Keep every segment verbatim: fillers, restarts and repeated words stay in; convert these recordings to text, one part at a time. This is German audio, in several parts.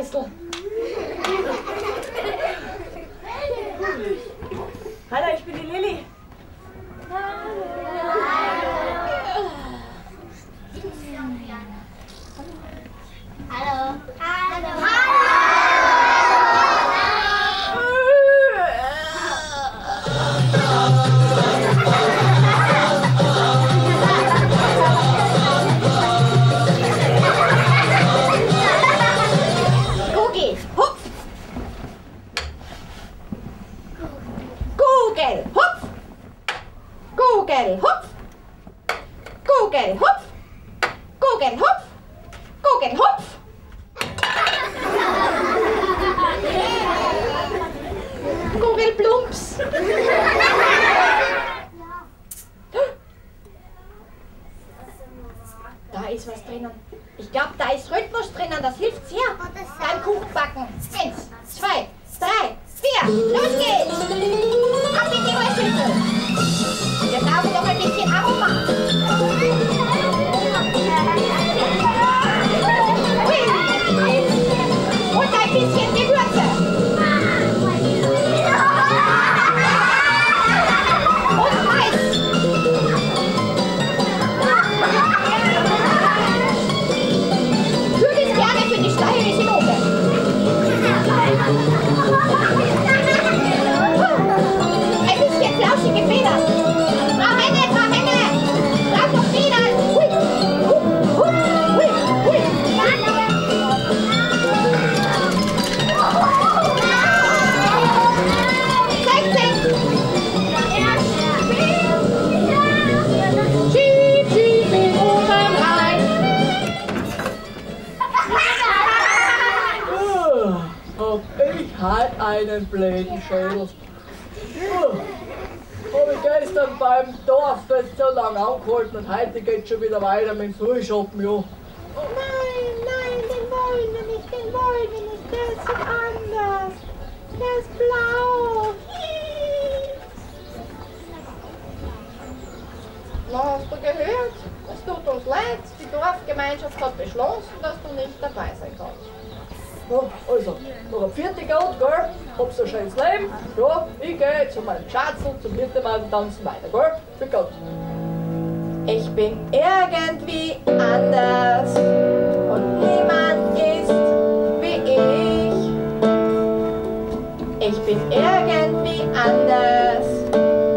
Meister. Hallo, ich bin die Lilly. Hallo. Hallo. Hallo. Kugelhupf! Kugelhupf! Kugelhupf! Kugelhupf! Kugelhupf! Kugelplumps! Da ist was drinnen. Ich glaube, da ist Rhythmus drinnen. Das hilft sehr beim Kuchenbacken. Eins, zwei, drei, vier. Los geht's! Wir brauchen noch ein bisschen Aroma. Und ein bisschen Gewürze. Und Mais. Kühles gerne für die steirische Note. Flauschige Feder. Frau Henne, Frau Henne. Braucht noch Federn. Hui, hui, hui, hui, hui. sechzehn. Schieb, schieb ihn oben rein. Ob ich halt einen blöden Schädel. Habe ich gestern beim Dorffest so lange angehalten und heute geht es schon wieder weiter mit dem Frühschoppen, ja. Nein, nein, den wollen wir nicht, den wollen wir nicht, der ist so anders. Der ist blau. Na, hast du gehört? Es tut uns leid, die Dorfgemeinschaft hat beschlossen, dass du nicht dabei sein kannst. Ja, also, noch ein Viertel geht, gell? Hab's ein schönes Leben. Ja, ich gehe zu meinem Schatzl, zum Hirtemann und tanzen weiter, gell? Für Gott. Ich bin irgendwie anders und niemand ist wie ich. Ich bin irgendwie anders,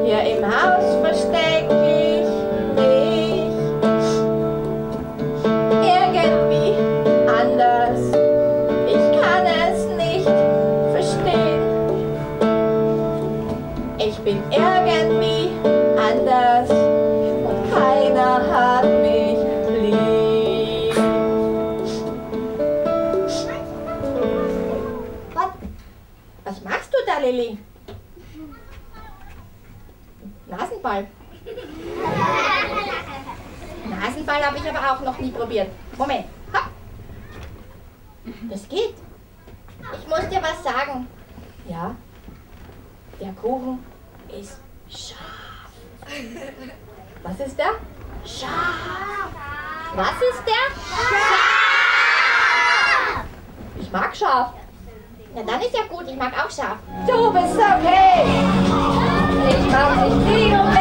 hier im Haus versteckt. Ich bin irgendwie anders und keiner hat mich lieb. Was? Was machst du da, Lilly? Nasenball. Nasenball habe ich aber auch noch nie probiert. Moment. Hopp. Das geht. Ich muss dir was sagen. Ja? Der Kuchen ist scharf. Was ist der? Scharf. Was ist der? Scharf. Ich mag scharf. Na dann ist ja gut, ich mag auch scharf. Du bist okay. Ich mag dich viel.